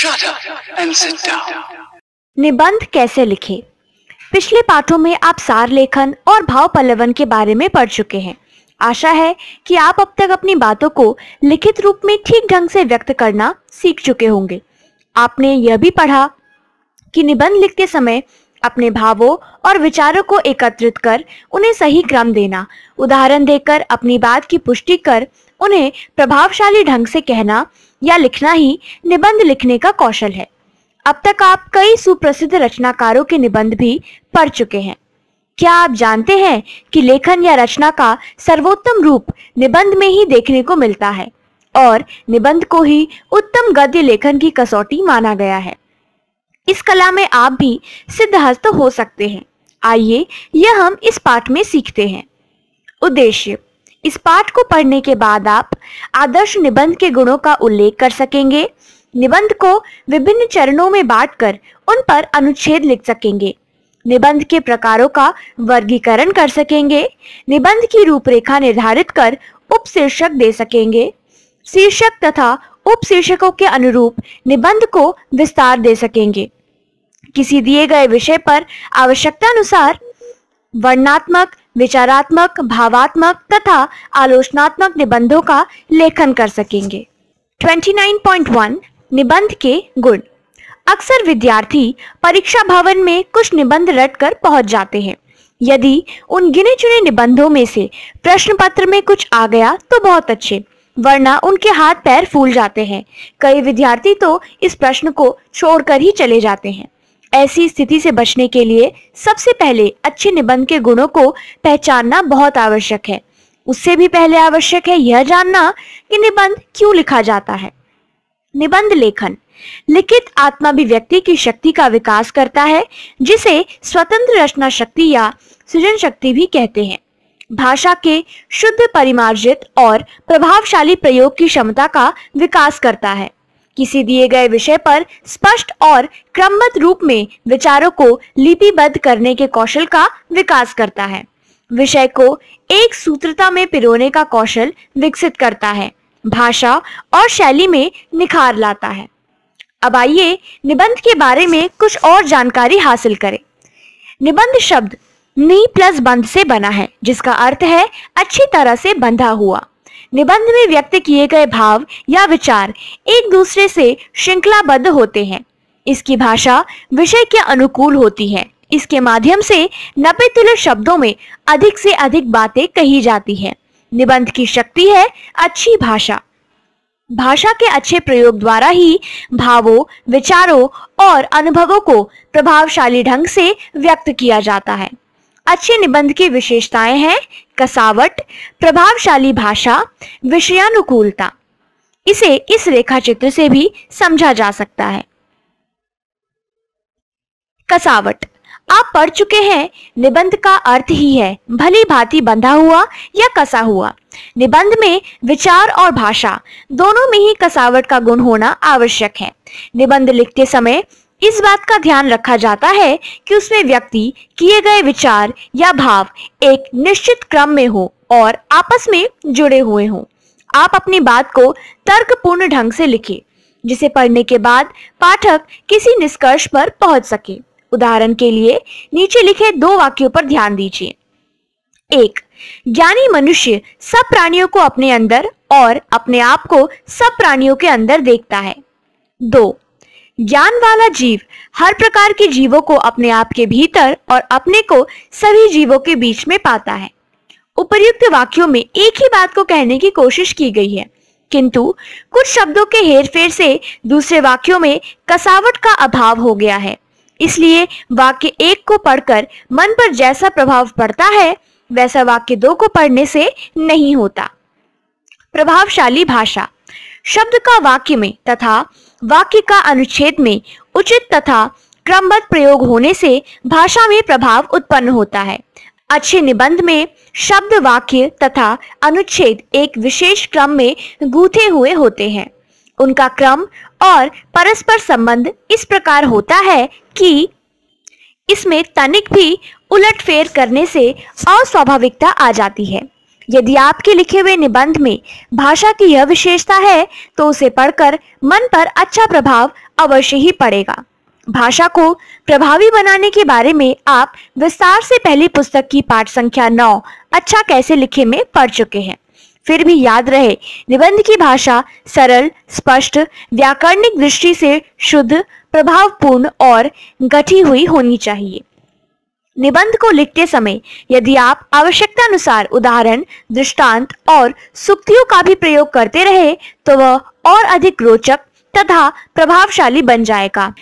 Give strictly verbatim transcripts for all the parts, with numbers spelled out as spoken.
Shut up and sit down. निबंध कैसे लिखे। पिछले पाठों में आप सार लेखन और भाव पल्लवन के बारे में पढ़ चुके हैं। आशा है कि आप अब तक अपनी बातों को लिखित रूप में ठीक ढंग से व्यक्त करना सीख चुके होंगे। आपने यह भी पढ़ा कि निबंध लिखते समय अपने भावों और विचारों को एकत्रित कर उन्हें सही क्रम देना, उदाहरण देकर अपनी बात की पुष्टि कर उन्हें प्रभावशाली ढंग से कहना या लिखना ही निबंध लिखने का कौशल है। अब तक आप कई सुप्रसिद्ध रचनाकारों के निबंध भी पढ़ चुके हैं। क्या आप जानते हैं कि लेखन या रचना का सर्वोत्तम रूप निबंध में ही देखने को मिलता है और निबंध को ही उत्तम गद्य लेखन की कसौटी माना गया है। इस कला में आप भी सिद्धहस्त हो सकते हैं। आइए यह हम इस पाठ में सीखते हैं। उद्देश्य। इस पाठ को पढ़ने के बाद आप आदर्श निबंध के गुणों का उल्लेख कर सकेंगे, निबंध को विभिन्न चरणों में बांटकर उन पर अनुच्छेद लिख सकेंगे, निबंध के प्रकारों का वर्गीकरण कर सकेंगे, निबंध की रूपरेखा निर्धारित कर उपशीर्षक दे सकेंगे, शीर्षक तथा उपशीर्षकों के अनुरूप निबंध को विस्तार दे सकेंगे, किसी दिए गए विषय पर आवश्यकता अनुसार वर्णनात्मक, विचारात्मक, भावात्मक तथा आलोचनात्मक निबंधों का लेखन कर सकेंगे। उनतीस पॉइंट एक निबंध के गुण। अक्सर विद्यार्थी परीक्षा भवन में कुछ निबंध रटकर पहुंच जाते हैं। यदि उन गिने चुने निबंधों में से प्रश्न पत्र में कुछ आ गया तो बहुत अच्छे, वरना उनके हाथ पैर फूल जाते हैं। कई विद्यार्थी तो इस प्रश्न को छोड़कर ही चले जाते हैं। ऐसी स्थिति से बचने के लिए सबसे पहले अच्छे निबंध के गुणों को पहचानना बहुत आवश्यक है। उससे भी पहले आवश्यक है यह जानना कि निबंध क्यों लिखा जाता है। निबंध लेखन लिखित आत्माभिव्यक्ति की शक्ति का विकास करता है, जिसे स्वतंत्र रचना शक्ति या सृजन शक्ति भी कहते हैं। भाषा के शुद्ध, परिमार्जित और प्रभावशाली प्रयोग की क्षमता का विकास करता है। किसी दिए गए विषय पर स्पष्ट और क्रमबद्ध रूप में विचारों को लिपिबद्ध करने के कौशल का विकास करता है। विषय को एक सूत्रता में पिरोने का कौशल विकसित करता है, भाषा और शैली में निखार लाता है। अब आइए निबंध के बारे में कुछ और जानकारी हासिल करें। निबंध शब्द नी प्लस बंध से बना है, जिसका अर्थ है अच्छी तरह से बंधा हुआ। निबंध में व्यक्त किए गए भाव या विचार एक दूसरे से श्रृंखलाबद्ध होते हैं। इसकी भाषा विषय के अनुकूल होती है। इसके माध्यम से नब्बे शब्दों में अधिक से अधिक बातें कही जाती हैं। निबंध की शक्ति है अच्छी भाषा। भाषा के अच्छे प्रयोग द्वारा ही भावों, विचारों और अनुभवों को प्रभावशाली ढंग से व्यक्त किया जाता है। अच्छे निबंध की विशेषताएं हैं कसावट, प्रभावशाली भाषा, विषयानुकूलता। इसे इस रेखा चित्र से भी समझा जा सकता है। कसावट आप पढ़ चुके हैं। निबंध का अर्थ ही है भली भांति बंधा हुआ या कसा हुआ। निबंध में विचार और भाषा दोनों में ही कसावट का गुण होना आवश्यक है। निबंध लिखते समय इस बात का ध्यान रखा जाता है कि उसमें व्यक्ति किए गए विचार या भाव एक निश्चित क्रम में हो और आपस में जुड़े हुए हों। आप अपनी बात को तर्कपूर्ण ढंग से लिखें, जिसे पढ़ने के बाद पाठक किसी निष्कर्ष पर पहुंच सके। उदाहरण के लिए नीचे लिखे दो वाक्यों पर ध्यान दीजिए। एक, ज्ञानी मनुष्य सब प्राणियों को अपने अंदर और अपने आप को सब प्राणियों के अंदर देखता है। दो, ज्ञान वाला जीव हर प्रकार के जीवों को अपने आप के भीतर और अपने को सभी जीवों के बीच में पाता है। उपर्युक्त वाक्यों में एक ही बात को कहने की कोशिश की गई है, किंतु कुछ शब्दों के हेरफेर से दूसरे वाक्यों में कसावट का अभाव हो गया है। इसलिए वाक्य एक को पढ़कर मन पर जैसा प्रभाव पड़ता है वैसा वाक्य दो को पढ़ने से नहीं होता। प्रभावशाली भाषा शब्द का वाक्य में तथा वाक्य का अनुच्छेद में उचित तथा क्रमबद्ध प्रयोग होने से भाषा में प्रभाव उत्पन्न होता है। अच्छे निबंध में शब्द, वाक्य तथा अनुच्छेद एक विशेष क्रम में गूंथे हुए होते हैं। उनका क्रम और परस्पर संबंध इस प्रकार होता है कि इसमें तनिक भी उलटफेर करने से अस्वाभाविकता आ जाती है। यदि आपके लिखे हुए निबंध में भाषा की यह विशेषता है तो उसे पढ़कर मन पर अच्छा प्रभाव अवश्य ही पड़ेगा। भाषा को प्रभावी बनाने के बारे में आप विस्तार से पहली पुस्तक की पाठ संख्या नौ अच्छा कैसे लिखे में पढ़ चुके हैं। फिर भी याद रहे, निबंध की भाषा सरल, स्पष्ट, व्याकरणिक दृष्टि से शुद्ध, प्रभावपूर्ण और गठी हुई होनी चाहिए। निबंध को लिखते समय यदि आप आवश्यकता अनुसार उदाहरण, दृष्टांत और सूक्तियों का भी प्रयोग करते रहे तो वह और अधिक रोचक तथा प्रभावशाली बन जाएगा।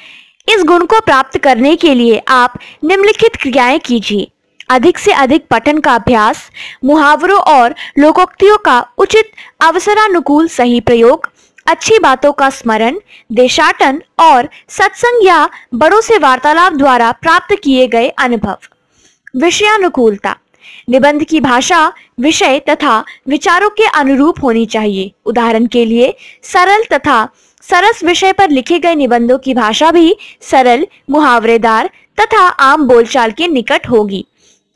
इस गुण को प्राप्त करने के लिए आप निम्नलिखित क्रियाएं कीजिए। अधिक से अधिक पठन का अभ्यास, मुहावरों और लोकोक्तियों का उचित अवसरानुकूल सही प्रयोग, अच्छी बातों का स्मरण, देशाटन और सत्संग या बड़ों से वार्तालाप द्वारा प्राप्त किए गए अनुभव। विषयानुकूलता, निबंध की भाषा विषय तथा विचारों के अनुरूप होनी चाहिए। उदाहरण के लिए, सरल तथा सरस विषय पर लिखे गए निबंधों की भाषा भी सरल, मुहावरेदार तथा आम बोलचाल के निकट होगी,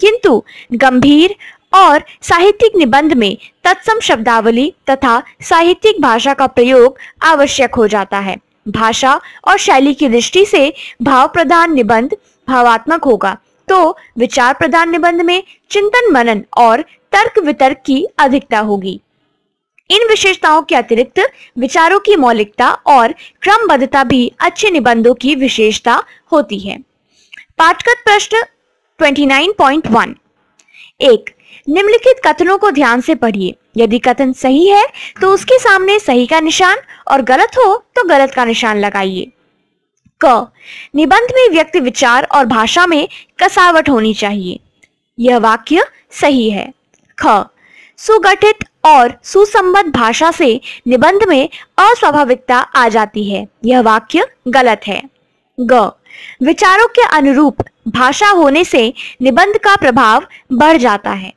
किंतु गंभीर और साहित्यिक निबंध में तत्सम शब्दावली तथा साहित्यिक भाषा का प्रयोग आवश्यक हो जाता है। भाषा और शैली की दृष्टि से भाव प्रधान निबंध भावात्मक होगा तो विचार प्रधान निबंध में चिंतन मनन और तर्क वितर्क की अधिकता होगी। इन विशेषताओं के अतिरिक्त विचारों की मौलिकता और क्रमबद्धता भी अच्छे निबंधों की विशेषता होती है। पाठ्यगत प्रश्न उनतीस पॉइंट एक। एक, निम्नलिखित कथनों को ध्यान से पढ़िए। यदि कथन सही है तो उसके सामने सही का निशान और गलत हो तो गलत का निशान लगाइए। क, निबंध में व्यक्ति विचार और भाषा में कसावट होनी चाहिए। यह वाक्य सही है। ख, सुगठित और सुसंबद्ध भाषा से निबंध में अस्वाभाविकता आ जाती है। यह वाक्य गलत है। ग, विचारों के अनुरूप भाषा होने से निबंध का प्रभाव बढ़ जाता है।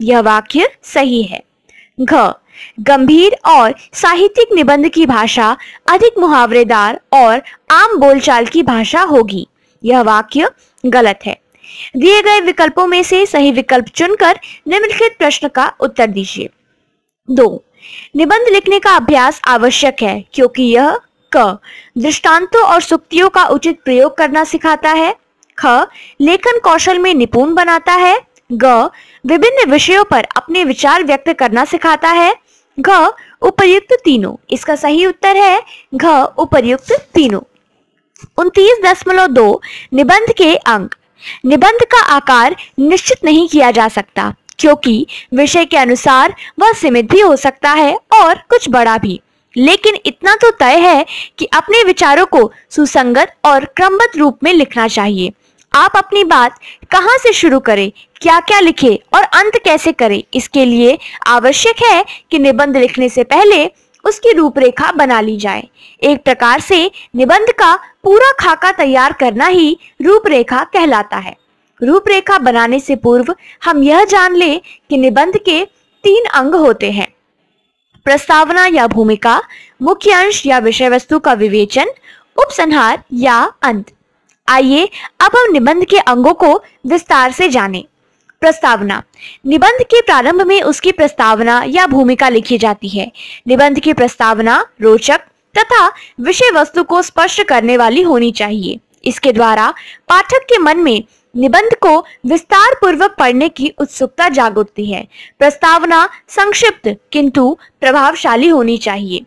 यह वाक्य सही है। घ, गंभीर और साहित्यिक निबंध की भाषा अधिक मुहावरेदार और आम बोलचाल की भाषा होगी। यह वाक्य गलत है। दिए गए विकल्पों में से सही विकल्प चुनकर निम्नलिखित प्रश्न का उत्तर दीजिए। दो, निबंध लिखने का अभ्यास आवश्यक है क्योंकि यह क, दृष्टांतों और सूक्तियों का उचित प्रयोग करना सिखाता है। ख, लेखन कौशल में निपुण बनाता है। ग, विभिन्न विषयों पर अपने विचार व्यक्त करना सिखाता है। घ, उपर्युक्त तीनों। इसका सही उत्तर है घ, उपर्युक्त तीनों। उनतीस दशमलव दो, निबंध के अंक। निबंध का आकार निश्चित नहीं किया जा सकता क्योंकि विषय के अनुसार वह सीमित भी हो सकता है और कुछ बड़ा भी, लेकिन इतना तो तय है कि अपने विचारों को सुसंगत और क्रमबद्ध रूप में लिखना चाहिए। आप अपनी बात कहां से शुरू करें, क्या क्या लिखें और अंत कैसे करें, इसके लिए आवश्यक है कि निबंध लिखने से पहले उसकी रूपरेखा बना ली जाए। एक प्रकार से निबंध का पूरा खाका तैयार करना ही रूपरेखा कहलाता है। रूपरेखा बनाने से पूर्व हम यह जान लें कि निबंध के तीन अंग होते हैं: प्रस्तावना या भूमिका, मुख्य अंश या विषय वस्तु का विवेचन, उपसंहार या अंत। आइए अब हम निबंध के अंगों को विस्तार से जानें। प्रस्तावना, निबंध के प्रारंभ में उसकी प्रस्तावना या भूमिका लिखी जाती है। निबंध की प्रस्तावना रोचक तथा विषय वस्तु को स्पष्ट करने वाली होनी चाहिए। इसके द्वारा पाठक के मन में निबंध को विस्तार पूर्वक पढ़ने की उत्सुकता जाग उठती है। प्रस्तावना संक्षिप्त किंतु प्रभावशाली होनी चाहिए।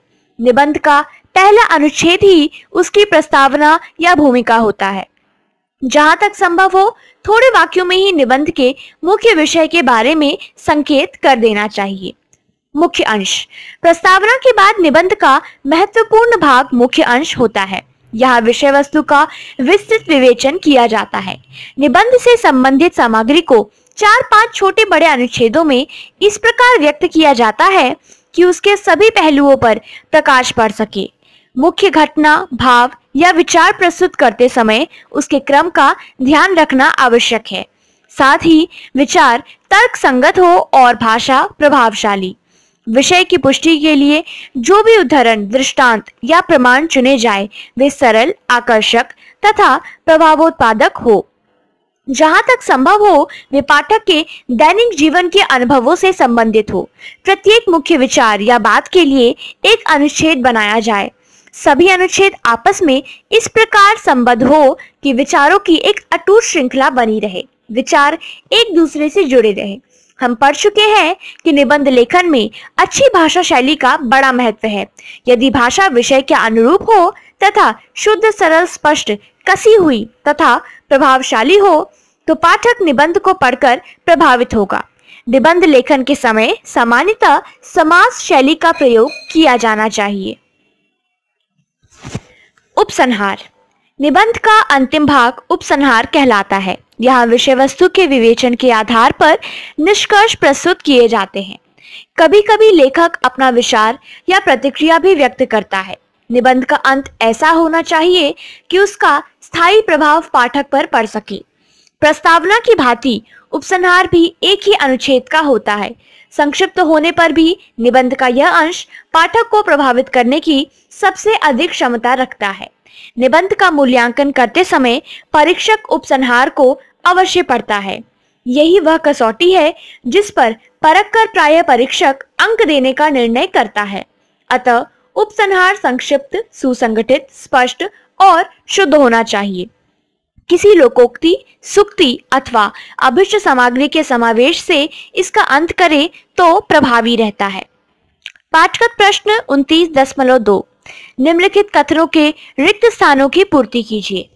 निबंध का पहला अनुच्छेद ही उसकी प्रस्तावना या भूमिका होता है। जहां तक संभव हो थोड़े वाक्यों में ही निबंध के मुख्य विषय के बारे में संकेत कर देना चाहिए। मुख्य अंश, प्रस्तावना के बाद निबंध का महत्वपूर्ण भाग मुख्य अंश होता है। यहाँ विषय वस्तु का विस्तृत विवेचन किया जाता है। निबंध से संबंधित सामग्री को चार पांच छोटे बड़े अनुच्छेदों में इस प्रकार व्यक्त किया जाता है कि उसके सभी पहलुओं पर प्रकाश पड़ सके। मुख्य घटना, भाव या विचार प्रस्तुत करते समय उसके क्रम का ध्यान रखना आवश्यक है। साथ ही विचार तर्क संगत हो और भाषा प्रभावशाली। विषय की पुष्टि के लिए जो भी उदाहरण, दृष्टांत या प्रमाण चुने जाए वे सरल, आकर्षक तथा प्रभावोत्पादक हो। जहाँ तक संभव हो वे पाठक के दैनिक जीवन के अनुभवों से संबंधित हो। प्रत्येक मुख्य विचार या बात के लिए एक अनुच्छेद बनाया जाए। सभी अनुच्छेद आपस में इस प्रकार संबद्ध हो कि विचारों की एक अटूट श्रृंखला बनी रहे, विचार एक दूसरे से जुड़े रहे। हम पढ़ चुके हैं कि निबंध लेखन में अच्छी भाषा शैली का बड़ा महत्व है। यदि भाषा विषय के अनुरूप हो तथा शुद्ध, सरल, स्पष्ट, कसी हुई तथा प्रभावशाली हो तो पाठक निबंध को पढ़कर प्रभावित होगा। निबंध लेखन के समय सामान्यतः समास शैली का प्रयोग किया जाना चाहिए। उपसंहार। निबंध का अंतिम भाग उपसंहार कहलाता है। यहाँ विषय वस्तु के विवेचन के आधार पर निष्कर्ष प्रस्तुत किए जाते हैं। कभी कभी लेखक अपना विचार या प्रतिक्रिया भी व्यक्त करता है। निबंध का अंत ऐसा होना चाहिए कि उसका स्थायी प्रभाव पाठक पर पड़ सके। प्रस्तावना की भांति उपसंहार भी एक ही अनुच्छेद का होता है। संक्षिप्त होने पर भी निबंध का यह अंश पाठक को प्रभावित करने की सबसे अधिक क्षमता रखता है। निबंध का मूल्यांकन करते समय परीक्षक उपसंहार को अवश्य पढ़ता है। यही वह कसौटी है जिस पर परखकर प्रायः परीक्षक अंक देने का निर्णय करता है। अतः उपसंहार संक्षिप्त, सुसंगठित, स्पष्ट और शुद्ध होना चाहिए। किसी लोकोक्ति, सुक्ति अथवा अभिष्ट सामग्री के समावेश से इसका अंत करें तो प्रभावी रहता है। पाठ्यक्रम प्रश्न उनतीस दशमलव दो। निम्नलिखित कथनों के रिक्त स्थानों की पूर्ति कीजिए।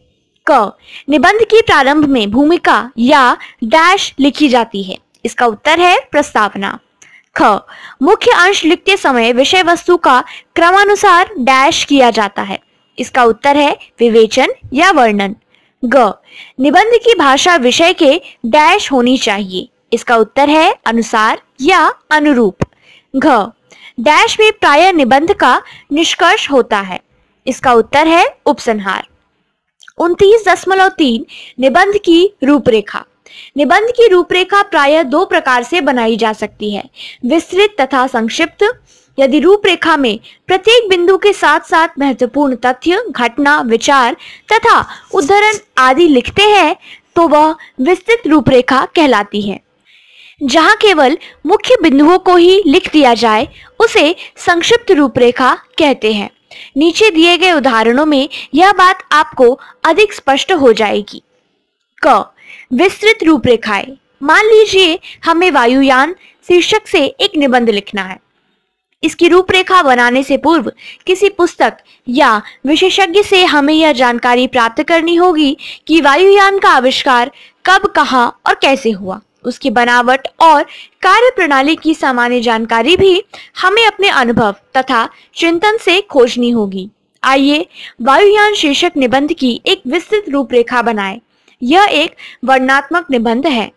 क. निबंध की प्रारंभ में भूमिका या डैश लिखी जाती है। इसका उत्तर है प्रस्तावना। ख. मुख्य अंश लिखते समय विषय वस्तु का क्रमानुसार डैश किया जाता है। इसका उत्तर है विवेचन या वर्णन। ग. निबंध की भाषा विषय के डैश होनी चाहिए। इसका उत्तर है अनुसार या अनुरूप। घ. डैश में प्राय निबंध का निष्कर्ष होता है। इसका उत्तर है उपसंहार। उनतीस दशमलव तीन. निबंध की रूपरेखा। निबंध की रूपरेखा प्राय दो प्रकार से बनाई जा सकती है, विस्तृत तथा संक्षिप्त। यदि रूपरेखा में प्रत्येक बिंदु के साथ साथ महत्वपूर्ण तथ्य, घटना, विचार तथा उदाहरण आदि लिखते हैं तो वह विस्तृत रूपरेखा कहलाती है। जहाँ केवल मुख्य बिंदुओं को ही लिख दिया जाए उसे संक्षिप्त रूपरेखा कहते हैं। नीचे दिए गए उदाहरणों में यह बात आपको अधिक स्पष्ट हो जाएगी। क. विस्तृत रूपरेखाएं। मान लीजिए हमें वायुयान शीर्षक से एक निबंध लिखना है। इसकी रूपरेखा बनाने से पूर्व किसी पुस्तक या विशेषज्ञ से हमें यह जानकारी प्राप्त करनी होगी कि वायुयान का आविष्कार कब, कहाँ और कैसे हुआ। उसकी बनावट और कार्य प्रणाली की सामान्य जानकारी भी हमें अपने अनुभव तथा चिंतन से खोजनी होगी। आइए वायुयान शीर्षक निबंध की एक विस्तृत रूपरेखा बनाएं। यह एक वर्णनात्मक निबंध है।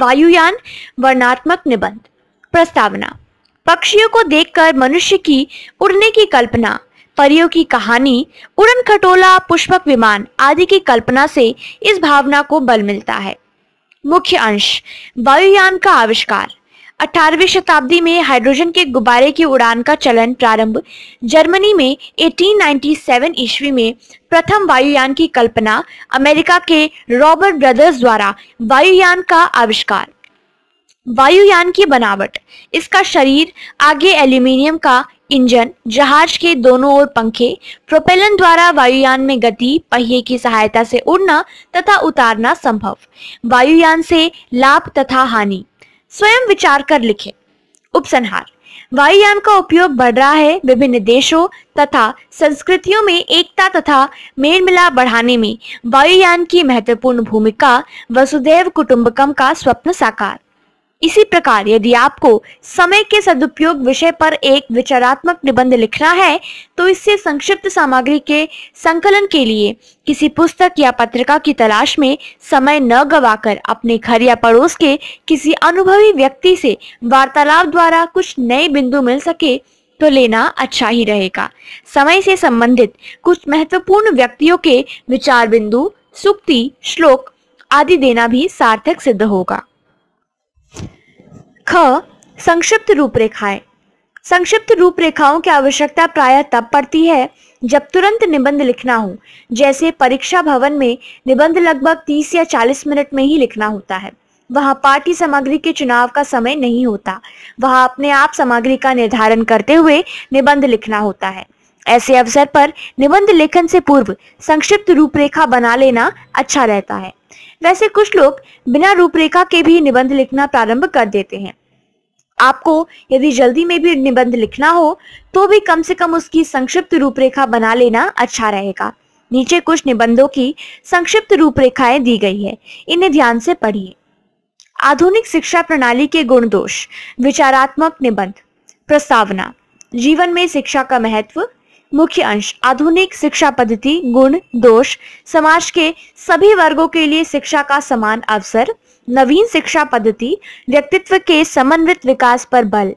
वायुयान वर्णनात्मक निबंध। प्रस्तावना। पक्षियों को देखकर मनुष्य की उड़ने की कल्पना, परियों की कहानी, उड़न खटोला, पुष्पक विमान आदि की कल्पना से इस भावना को बल मिलता है। मुख्य अंश वायुयान का आविष्कार। अठारहवीं शताब्दी में हाइड्रोजन के गुब्बारे की उड़ान का चलन प्रारंभ। जर्मनी में अठारह सौ सत्तानवे ईस्वी में प्रथम वायुयान की कल्पना। अमेरिका के रॉबर्ट ब्रदर्स द्वारा वायुयान का आविष्कार। वायुयान की बनावट। इसका शरीर आगे एल्यूमिनियम का इंजन, जहाज के दोनों ओर पंखे, प्रोपेलन द्वारा वायुयान में गति, पहिए की सहायता से उड़ना तथा उतारना संभव। वायुयान से लाभ तथा हानि। स्वयं विचार कर लिखें। उपसंहार। वायुयान का उपयोग बढ़ रहा है। विभिन्न देशों तथा संस्कृतियों में एकता तथा मेल मिलाप बढ़ाने में वायुयान की महत्वपूर्ण भूमिका। वसुधैव कुटुम्बकम का स्वप्न साकार। इसी प्रकार यदि आपको समय के सदुपयोग विषय पर एक विचारात्मक निबंध लिखना है तो इससे संक्षिप्त सामग्री के संकलन के लिए किसी पुस्तक या पत्रिका की तलाश में समय न गवाकर अपने घर या पड़ोस के किसी अनुभवी व्यक्ति से वार्तालाप द्वारा कुछ नए बिंदु मिल सके तो लेना अच्छा ही रहेगा। समय से संबंधित कुछ महत्वपूर्ण व्यक्तियों के विचार बिंदु, सूक्ति, श्लोक आदि देना भी सार्थक सिद्ध होगा। ख. संक्षिप्त रूपरेखाएं। संक्षिप्त रूपरेखाओं की आवश्यकता प्रायः तब पड़ती है जब तुरंत निबंध लिखना हो, जैसे परीक्षा भवन में निबंध लगभग तीस या चालीस मिनट में ही लिखना होता है। वहाँ पाठ्य सामग्री के चुनाव का समय नहीं होता, वहाँ अपने आप सामग्री का निर्धारण करते हुए निबंध लिखना होता है। ऐसे अवसर पर निबंध लेखन से पूर्व संक्षिप्त रूपरेखा बना लेना अच्छा रहता है। वैसे कुछ लोग बिना रूपरेखा के भी निबंध लिखना प्रारंभ कर देते हैं। आपको यदि जल्दी में भी निबंध लिखना हो तो भी कम से कम उसकी संक्षिप्त रूपरेखा बना लेना अच्छा रहेगा। नीचे कुछ निबंधों की संक्षिप्त रूपरेखाएं दी गई है, इन्हें ध्यान से पढ़िए। आधुनिक शिक्षा प्रणाली के गुण दोष, विचारात्मक निबंध, प्रस्तावना, जीवन में शिक्षा का महत्व, मुख्य अंश, आधुनिक शिक्षा पद्धति, गुण दोष, समाज के सभी वर्गों के लिए शिक्षा का समान अवसर, नवीन शिक्षा पद्धति, व्यक्तित्व के समन्वित विकास पर बल,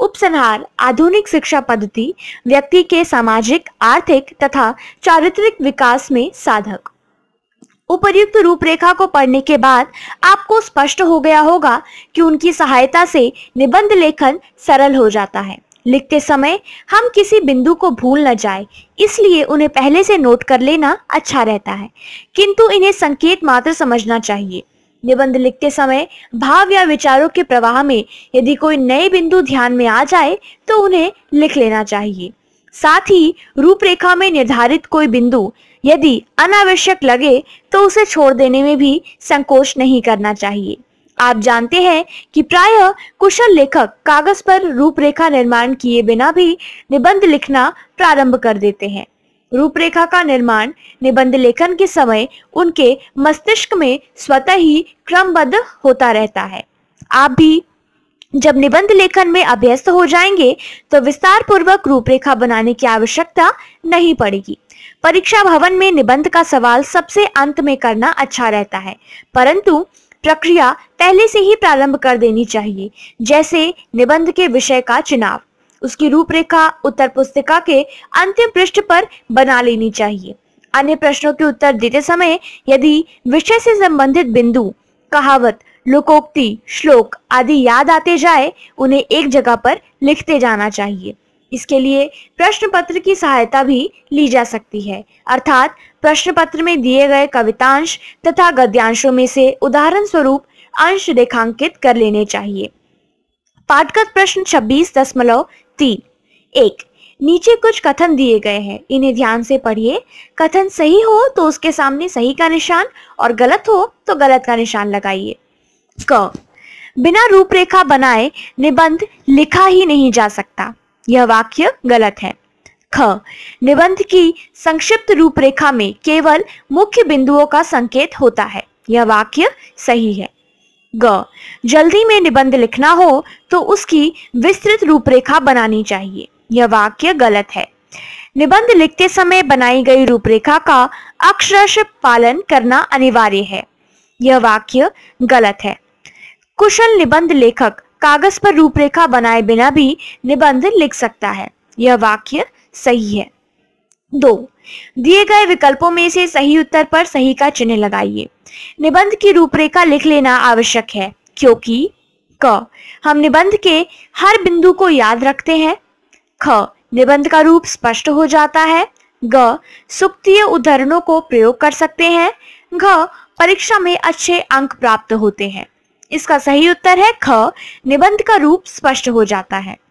उपसंहार, आधुनिक शिक्षा पद्धति व्यक्ति के सामाजिक, आर्थिक तथा चारित्रिक विकास में साधक। उपर्युक्त रूपरेखा को पढ़ने के बाद आपको स्पष्ट हो गया होगा कि उनकी सहायता से निबंध लेखन सरल हो जाता है। लिखते समय हम किसी बिंदु को भूल न जाए, इसलिए उन्हें पहले से नोट कर लेना अच्छा रहता है, किंतु इन्हें संकेत मात्र समझना चाहिए। निबंध लिखते समय भाव या विचारों के प्रवाह में यदि कोई नए बिंदु ध्यान में आ जाए तो उन्हें लिख लेना चाहिए। साथ ही रूपरेखा में निर्धारित कोई बिंदु यदि अनावश्यक लगे तो उसे छोड़ देने में भी संकोच नहीं करना चाहिए। आप जानते हैं कि प्रायः कुशल लेखक कागज पर रूपरेखा निर्माण किए बिना भी निबंध लिखना प्रारंभ कर देते हैं। रूपरेखा का निर्माण निबंध लेखन के समय उनके मस्तिष्क में स्वतः ही क्रमबद्ध होता रहता है। आप भी जब निबंध लेखन में अभ्यस्त हो जाएंगे तो विस्तार पूर्वक रूपरेखा बनाने की आवश्यकता नहीं पड़ेगी। परीक्षा भवन में निबंध का सवाल सबसे अंत में करना अच्छा रहता है, परंतु प्रक्रिया पहले से ही प्रारंभ कर देनी चाहिए, जैसे निबंध के विषय का चुनाव। उसकी रूपरेखा उत्तर पुस्तिका के अंतिम पृष्ठ पर बना लेनी चाहिए। अन्य प्रश्नों के उत्तर देते समय यदि विषय से संबंधित बिंदु, कहावत, लोकोक्ति, श्लोक आदि याद आते जाए, उन्हें एक जगह पर लिखते जाना चाहिए। इसके लिए प्रश्न पत्र की सहायता भी ली जा सकती है, अर्थात प्रश्न पत्र में दिए गए कवितांश तथा गद्यांशों में से उदाहरण स्वरूप अंश रेखांकित कर लेने चाहिए। पाठगत प्रश्न छब्बीस दशमलव तीन एक, नीचे कुछ कथन दिए गए हैं, इन्हें ध्यान से पढ़िए। कथन सही हो तो उसके सामने सही का निशान और गलत हो तो गलत का निशान लगाइए। क, बिना रूपरेखा बनाए निबंध लिखा ही नहीं जा सकता, यह वाक्य गलत है। ख, निबंध की संक्षिप्त रूपरेखा में केवल मुख्य बिंदुओं का संकेत होता है, यह वाक्य सही है। ग, जल्दी में निबंध लिखना हो तो उसकी विस्तृत रूपरेखा बनानी चाहिए, यह वाक्य गलत है। निबंध लिखते समय बनाई गई रूपरेखा का अक्षरशः पालन करना अनिवार्य है, यह वाक्य गलत है। कुशल निबंध लेखक कागज पर रूपरेखा बनाए बिना भी निबंध लिख सकता है, यह वाक्य सही है। दो, दिए गए विकल्पों में से सही उत्तर पर सही का चिन्ह लगाइए। निबंध की रूपरेखा लिख लेना आवश्यक है, क्योंकि क, हम निबंध के हर बिंदु को याद रखते हैं। ख, निबंध का रूप स्पष्ट हो जाता है। ग, सूक्तीय उदाहरणों को प्रयोग कर सकते हैं। घ, परीक्षा में अच्छे अंक प्राप्त होते हैं। इसका सही उत्तर है ख, निबंध का रूप स्पष्ट हो जाता है।